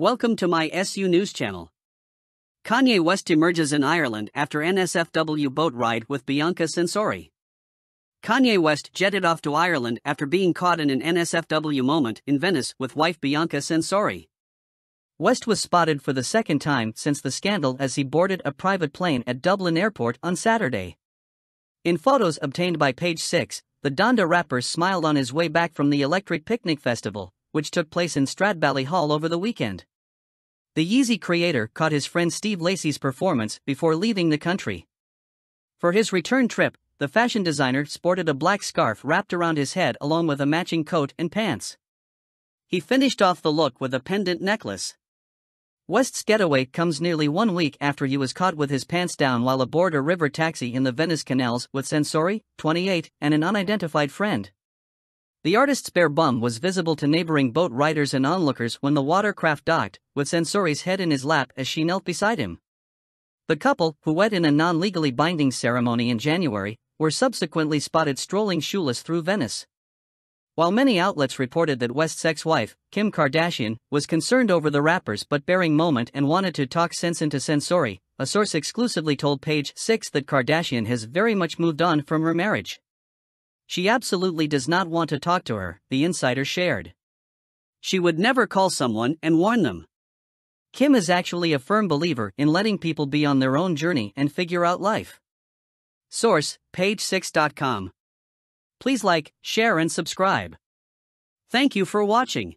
Welcome to my SU News Channel. Kanye West emerges in Ireland after NSFW boat ride with Bianca Censori. Kanye West jetted off to Ireland after being caught in an NSFW moment in Venice with wife Bianca Censori. West was spotted for the second time since the scandal as he boarded a private plane at Dublin Airport on Saturday. In photos obtained by Page Six, the Donda rapper smiled on his way back from the Electric Picnic Festival, which took place in Stradbally Hall over the weekend. The Yeezy creator caught his friend Steve Lacy's performance before leaving the country. For his return trip, the fashion designer sported a black scarf wrapped around his head along with a matching coat and pants. He finished off the look with a pendant necklace. West's getaway comes nearly 1 week after he was caught with his pants down while aboard a river taxi in the Venice canals with Censori, 28, and an unidentified friend. The artist's bare bum was visible to neighboring boat riders and onlookers when the watercraft docked, with Censori's head in his lap as she knelt beside him. The couple, who wed in a non-legally binding ceremony in January, were subsequently spotted strolling shoeless through Venice. While many outlets reported that West's ex-wife, Kim Kardashian, was concerned over the rapper's butt-bearing moment and wanted to talk sense into Censori, a source exclusively told Page Six that Kardashian has very much moved on from her marriage. She absolutely does not want to talk to her, the insider shared. She would never call someone and warn them. Kim is actually a firm believer in letting people be on their own journey and figure out life. Source, page6.com. Please like, share and subscribe. Thank you for watching.